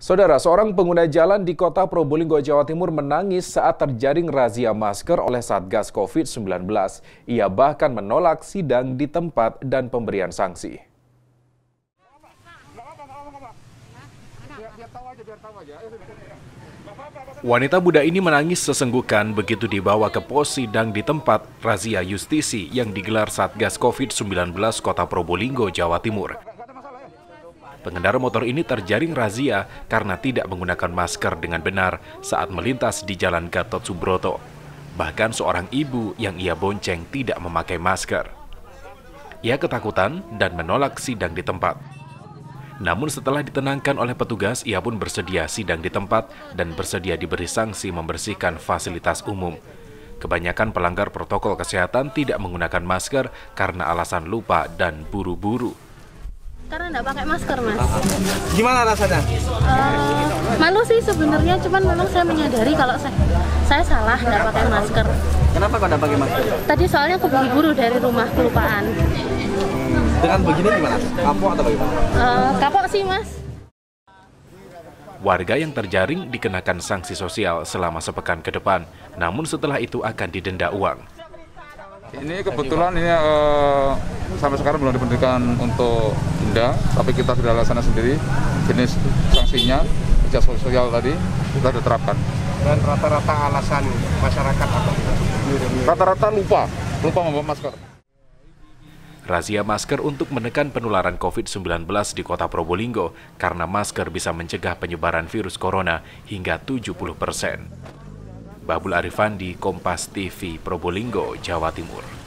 Saudara, seorang pengguna jalan di kota Probolinggo, Jawa Timur menangis saat terjaring razia masker oleh Satgas COVID-19. Ia bahkan menolak sidang di tempat dan pemberian sanksi. Wanita muda ini menangis sesenggukan begitu dibawa ke pos sidang di tempat razia justisi yang digelar Satgas COVID-19 kota Probolinggo, Jawa Timur. Pengendara motor ini terjaring razia karena tidak menggunakan masker dengan benar saat melintas di Jalan Gatot Subroto. Bahkan seorang ibu yang ia bonceng tidak memakai masker. Ia ketakutan dan menolak sidang di tempat. Namun setelah ditenangkan oleh petugas, ia pun bersedia sidang di tempat dan bersedia diberi sanksi membersihkan fasilitas umum. Kebanyakan pelanggar protokol kesehatan tidak menggunakan masker karena alasan lupa dan buru-buru. Karena nggak pakai masker, Mas. Gimana rasanya? Malu sih sebenarnya, cuman memang saya menyadari kalau saya salah nggak pakai masker. Kenapa kok nggak pakai masker? Tadi soalnya aku buru-buru dari rumah, kelupaan. Dengan begini gimana? Kapok atau bagaimana? Kapok sih, Mas. Warga yang terjaring dikenakan sanksi sosial selama sepekan ke depan, namun setelah itu akan didenda uang. Ini kebetulan ini sampai sekarang belum diberikan untuk denda, tapi kita sudah laksanakan sendiri jenis sanksinya, kerja sosial tadi kita sudah terapkan. Dan rata-rata alasan masyarakat apa? Rata-rata lupa membawa masker. Razia masker untuk menekan penularan COVID-19 di kota Probolinggo karena masker bisa mencegah penyebaran virus corona hingga 70%. Babul Arifandi, Kompas TV, Probolinggo, Jawa Timur.